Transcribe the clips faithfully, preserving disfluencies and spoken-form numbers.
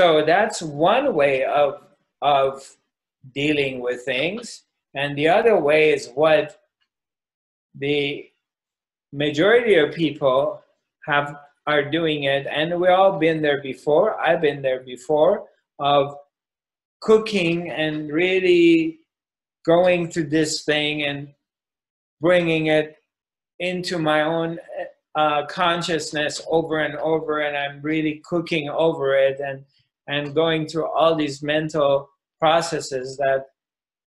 So that's one way of, of dealing with things. And the other way is what the majority of people have are doing it, and we've all been there before, I've been there before, of cooking and really going to this thing and bringing it into my own uh, consciousness over and over, and I'm really cooking over it and, and going through all these mental processes that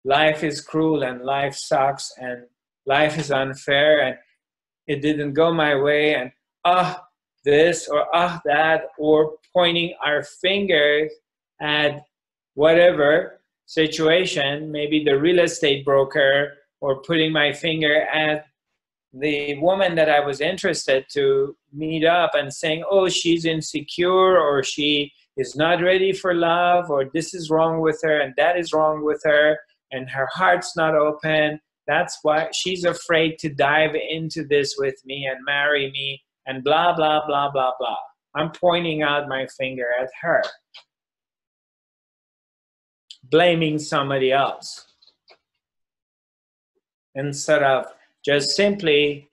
life is cruel and life sucks and life is unfair and it didn't go my way and ah, this or ah, that, or pointing our fingers at whatever situation, maybe the real estate broker, or putting my finger at the woman that I was interested to meet up and saying, oh, she's insecure, or she is not ready for love, or this is wrong with her and that is wrong with her and her heart's not open. That's why she's afraid to dive into this with me and marry me and blah, blah, blah, blah, blah. I'm pointing out my finger at her. Blaming somebody else. Instead of just simply,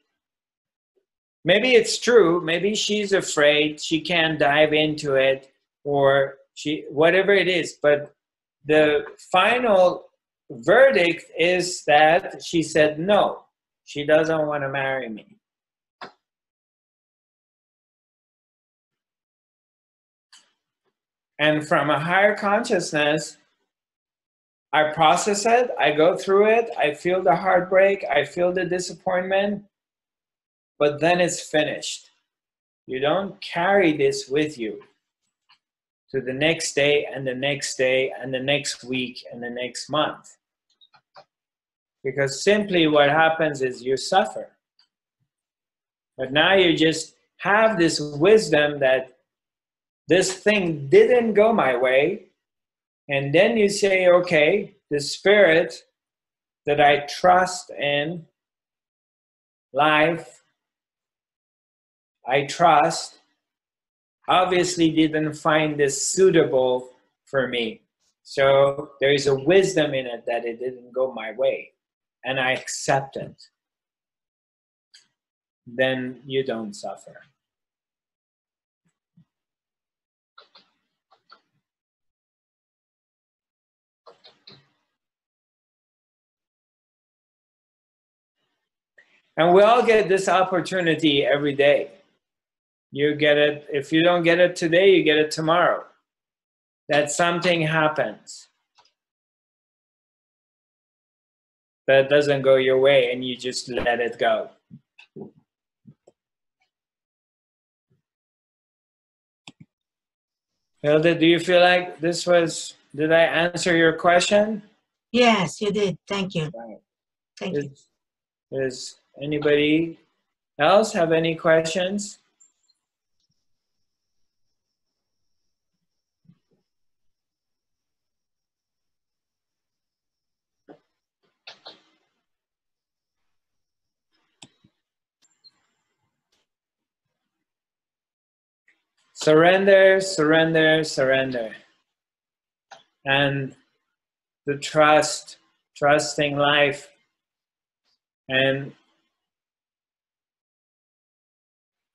maybe it's true, maybe she's afraid, she can't dive into it, or she, whatever it is, but the final verdict is that she said no, she doesn't want to marry me. And from a higher consciousness, I process it, I go through it, I feel the heartbreak, I feel the disappointment, but then it's finished. You don't carry this with you to the next day and the next day and the next week and the next month. Because simply what happens is you suffer. But now you just have this wisdom that this thing didn't go my way. And then you say, okay, the spirit that I trust in life, I trust, obviously didn't find this suitable for me. So there is a wisdom in it that it didn't go my way, and I accept it. Then you don't suffer. And we all get this opportunity every day. You get it, if you don't get it today, you get it tomorrow. That something happens that doesn't go your way and you just let it go. Hilda, do you feel like this was, did I answer your question? Yes, you did. Thank you. Right. Thank you. Does anybody else have any questions? Surrender, surrender, surrender. And the trust, trusting life. And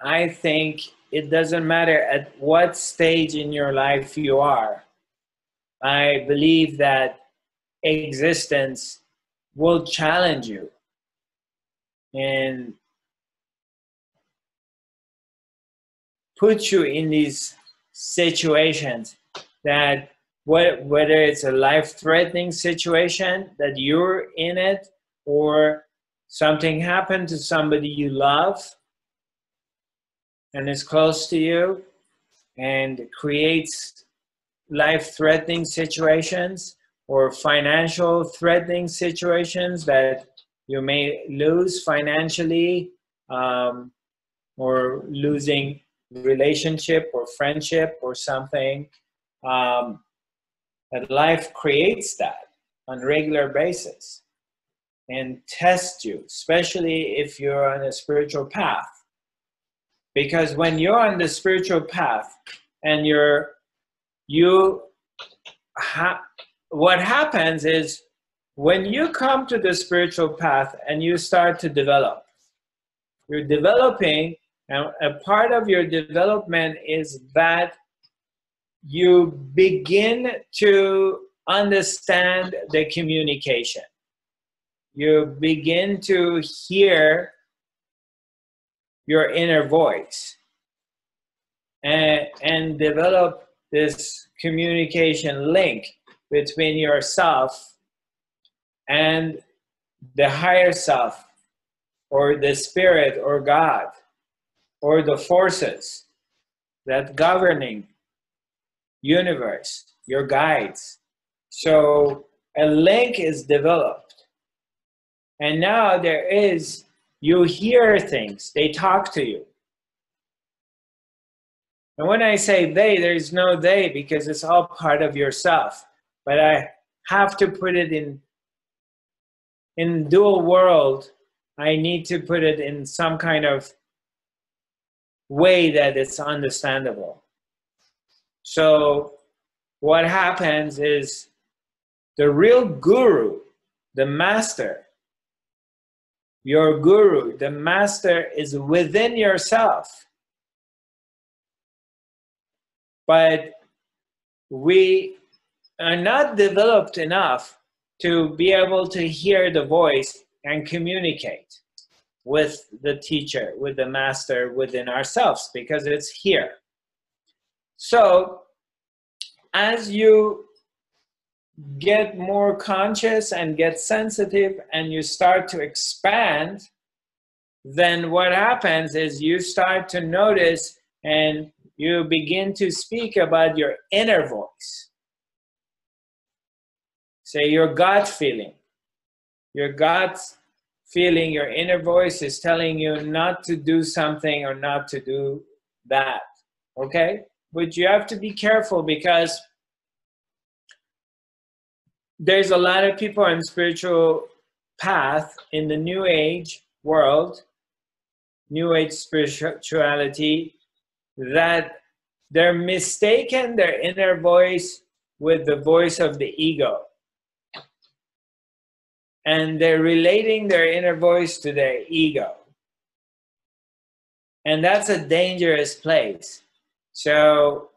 I think it doesn't matter at what stage in your life you are. I believe that existence will challenge you. And put you in these situations that whether it's a life-threatening situation that you're in it, or something happened to somebody you love and is close to you and creates life-threatening situations or financial threatening situations that you may lose financially, um, or losing relationship or friendship or something, um, that life creates that on a regular basis and tests you, especially if you're on a spiritual path. Because when you're on the spiritual path and you're you ha what happens is when you come to the spiritual path and you start to develop, you're developing, and a part of your development is that you begin to understand the communication. You begin to hear your inner voice and, and develop this communication link between yourself and the higher self or the spirit or God or the forces that governing universe, your guides. So a link is developed. And now there is, you hear things, they talk to you. And when I say they, there's no they because it's all part of yourself. But I have to put it in, in dual world, I need to put it in some kind of way that it's understandable. So what happens is the real guru, the master, your guru, the master is within yourself. But we are not developed enough to be able to hear the voice and communicate with the teacher, with the master within ourselves, because it's here. So as you get more conscious and get sensitive and you start to expand, then what happens is you start to notice and you begin to speak about your inner voice. Say your gut feeling. Your gut feeling, your inner voice is telling you not to do something or not to do that, okay? But you have to be careful because there's a lot of people on spiritual path in the New Age world, New Age spirituality, that they're mistaken their inner voice with the voice of the ego. And they're relating their inner voice to their ego. And that's a dangerous place. So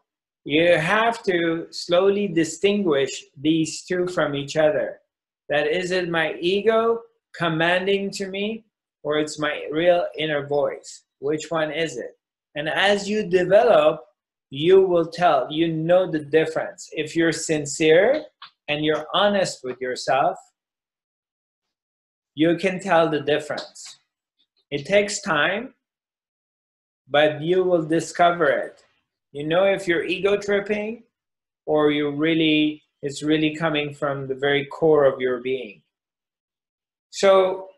you have to slowly distinguish these two from each other. That is it my ego commanding to me, or it's my real inner voice? Which one is it? And as you develop, you will tell, you know the difference. If you're sincere and you're honest with yourself, you can tell the difference. It takes time, but you will discover it. You know if you're ego tripping or you really, it's really coming from the very core of your being. So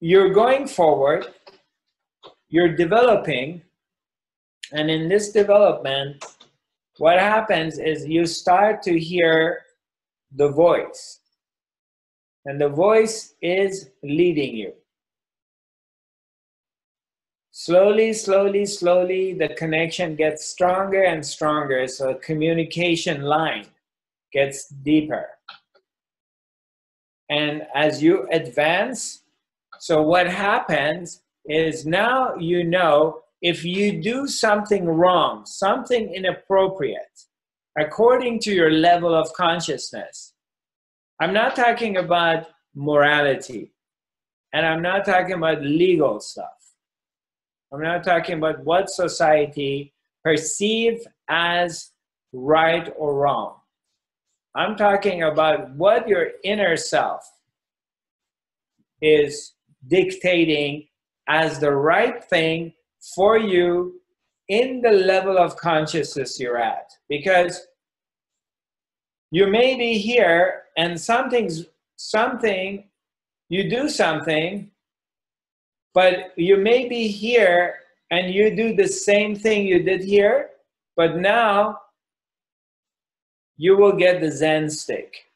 you're going forward, you're developing, and in this development, what happens is you start to hear the voice, and the voice is leading you. Slowly, slowly, slowly, the connection gets stronger and stronger, so communication line gets deeper. And as you advance, so what happens is now you know if you do something wrong, something inappropriate, according to your level of consciousness. I'm not talking about morality, and I'm not talking about legal stuff. I'm not talking about what society perceives as right or wrong. I'm talking about what your inner self is dictating as the right thing for you in the level of consciousness you're at. Because you may be here and something's, something, you do something, but you may be here and you do the same thing you did here, but now you will get the Zen stick.